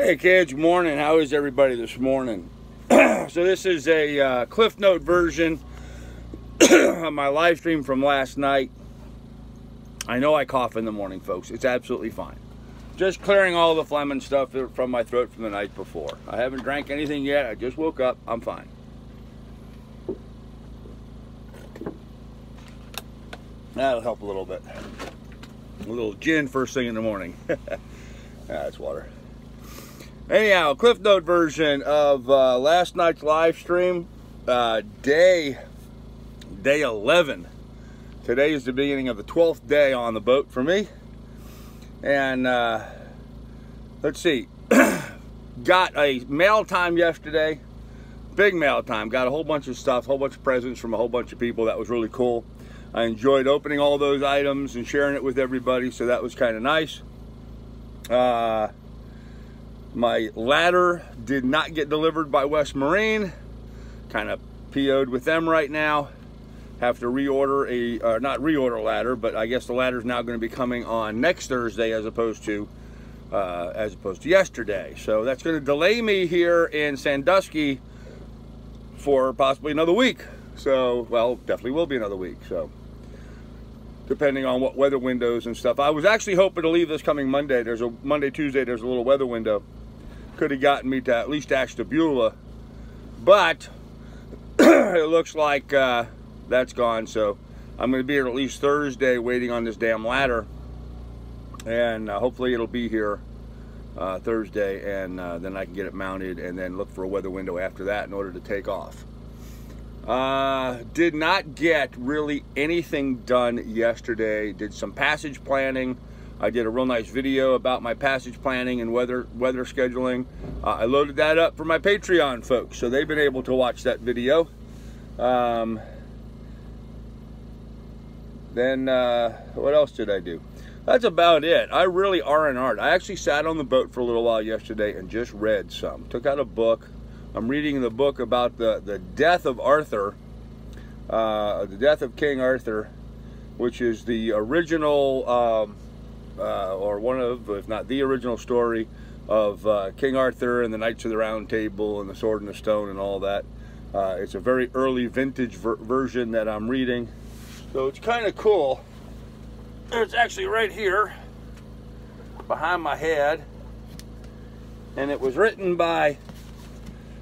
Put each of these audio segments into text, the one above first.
Hey kids, morning. How is everybody this morning? So this is a Cliff Note version of my live stream from last night. I know I cough in the morning, folks. It's absolutely fine. Just clearing all the phlegm and stuff from my throat from the night before. I haven't drank anything yet. I just woke up. I'm fine. That'll help a little bit. A little gin first thing in the morning. That's water. Anyhow, Cliff Note version of last night's live stream, day 11. Today is the beginning of the 12th day on the boat for me. And let's see, got a mail time yesterday, big mail time. Got a whole bunch of stuff, a whole bunch of presents from a whole bunch of people. That was really cool. I enjoyed opening all those items and sharing it with everybody, so that was kind of nice. My ladder did not get delivered by West Marine. Kind of PO'd with them right now. Have to reorder a, not reorder ladder, but I guess the ladder is now going to be coming on next Thursday as opposed to yesterday. So that's going to delay me here in Sandusky for possibly another week. So, well, definitely will be another week. So, depending on what weather windows and stuff. I was actually hoping to leave this coming Monday. There's a Monday, Tuesday, there's a little weather window. Could have gotten me to at least Ashtabula, but it looks like that's gone. So I'm going to be here at least Thursday waiting on this damn ladder, and hopefully it'll be here Thursday, and then I can get it mounted and then look for a weather window after that in order to take off. Did not get really anything done yesterday. Did some passage planning. I did a real nice video about my passage planning and weather scheduling. I loaded that up for my Patreon folks, so they've been able to watch that video. What else did I do? That's about it. I really R&R'd. I actually sat on the boat for a little while yesterday and just read some. Took out a book. I'm reading the book about the death of Arthur, the death of King Arthur, which is the original, or one of, if not the original story of King Arthur and the Knights of the Round Table and the Sword and the Stone and all that. It's a very early vintage version that I'm reading. So it's kind of cool. It's actually right here behind my head. And it was written by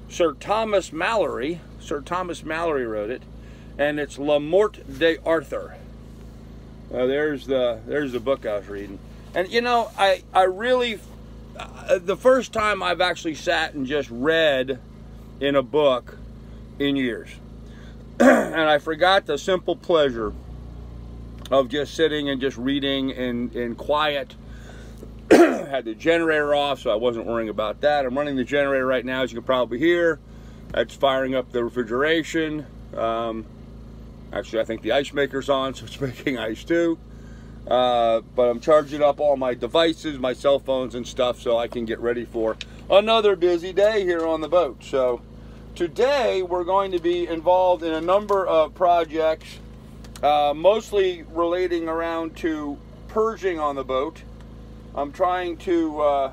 Sir Thomas Malory. Sir Thomas Malory wrote it, and it's Le Morte d'Arthur. There's the book I was reading, and you know, I really, the first time I've actually sat and just read in a book in years, and I forgot the simple pleasure of just sitting and just reading in quiet. Had the generator off, so I wasn't worrying about that. I'm running the generator right now, as you can probably hear. That's firing up the refrigeration. Actually, I think the ice maker's on, so it's making ice too. But I'm charging up all my devices, my cell phones and stuff, so I can get ready for another busy day here on the boat. So today we're going to be involved in a number of projects, mostly relating around to purging on the boat. I'm trying to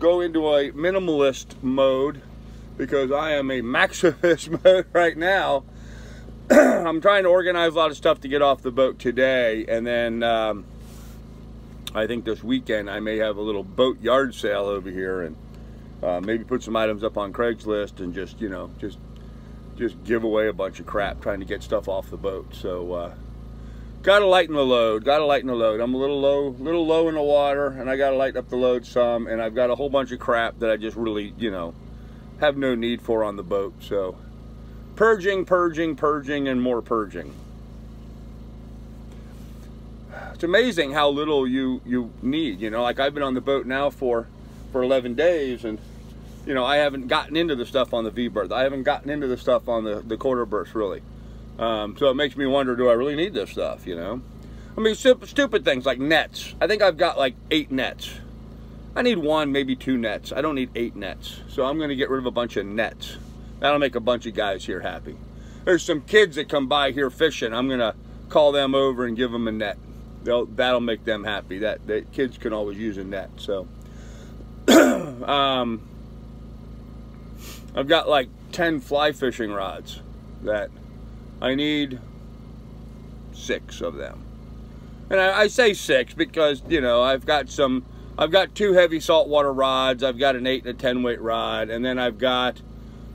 go into a minimalist mode because I am a maximalist mode right now. I'm trying to organize a lot of stuff to get off the boat today, and then I think this weekend I may have a little boat yard sale over here, and maybe put some items up on Craigslist and just, you know, just give away a bunch of crap trying to get stuff off the boat. So gotta lighten the load, gotta lighten the load. I'm a little low in the water, and I gotta lighten up the load some, and I've got a whole bunch of crap that I just really, you know, have no need for on the boat. So purging, purging, purging, and more purging. It's amazing how little you need, you know. Like, I've been on the boat now for 11 days, and you know, I haven't gotten into the stuff on the V-berth. I haven't gotten into the stuff on the quarter berth, really. So it makes me wonder, do I really need this stuff, you know? I mean, stupid things like nets. I think I've got like 8 nets. I need 1, maybe 2 nets. I don't need 8 nets. So I'm going to get rid of a bunch of nets. That'll make a bunch of guys here happy. There's some kids that come by here fishing. I'm going to call them over and give them a net. That'll make them happy. That kids can always use a net, so... I've got like 10 fly fishing rods that I need 6 of them. And I say 6 because, you know, I've got 2 heavy saltwater rods, I've got an 8- and a 10- weight rod, and then I've got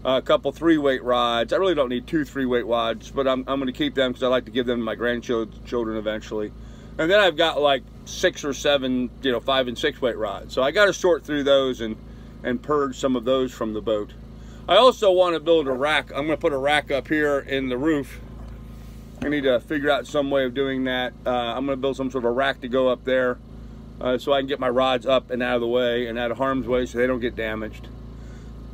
a couple 3 weight rods. I really don't need 2 3 weight rods, but I'm going to keep them because I like to give them to my grandchildren eventually. And then I've got like 6 or 7, you know, 5- and 6 weight rods. So I got to sort through those and purge some of those from the boat. I also want to build a rack. I'm going to put a rack up here in the roof. I need to figure out some way of doing that. I'm going to build some sort of a rack to go up there so I can get my rods up and out of the way and out of harm's way so they don't get damaged.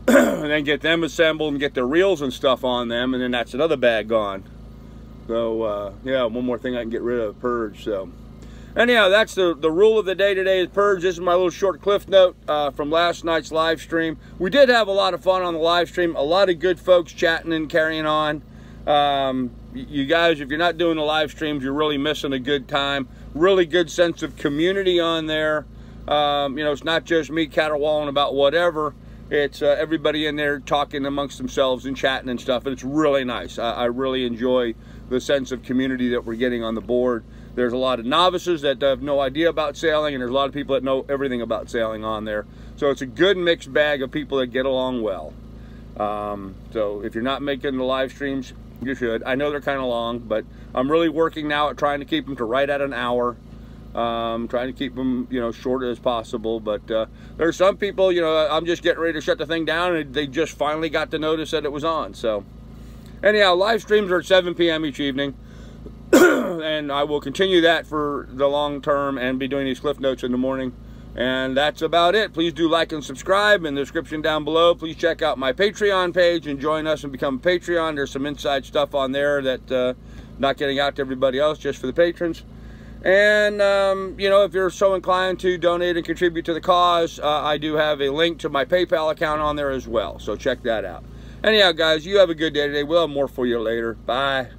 And then get them assembled and get their reels and stuff on them, and then that's another bag gone. So, yeah, one more thing I can get rid of, purge. So, anyhow, that's the rule of the day today is purge. This is my little short cliff note from last night's live stream. We did have a lot of fun on the live stream. A lot of good folks chatting and carrying on. You guys, if you're not doing the live streams, you're really missing a good time. Really good sense of community on there. You know, it's not just me caterwauling about whatever. It's everybody in there talking amongst themselves and chatting and stuff, and it's really nice. I really enjoy the sense of community that we're getting on the board. There's a lot of novices that have no idea about sailing, and there's a lot of people that know everything about sailing on there. So it's a good mixed bag of people that get along well. So if you're not making the live streams, you should. I know they're kind of long, but I'm really working now at trying to keep them to right at an hour. Trying to keep them, you know, short as possible, but there's some people, you know, I'm just getting ready to shut the thing down and they just finally got to notice that it was on. So anyhow, live streams are at 7 p.m. each evening and I will continue that for the long term and be doing these cliff notes in the morning. And that's about it. Please do like and subscribe in the description down below. Please check out my Patreon page and join us and become a Patreon. There's some inside stuff on there that not getting out to everybody else, just for the patrons. And, you know, if you're so inclined to donate and contribute to the cause, I do have a link to my PayPal account on there as well. So check that out. Anyhow, guys, you have a good day today. We'll have more for you later. Bye.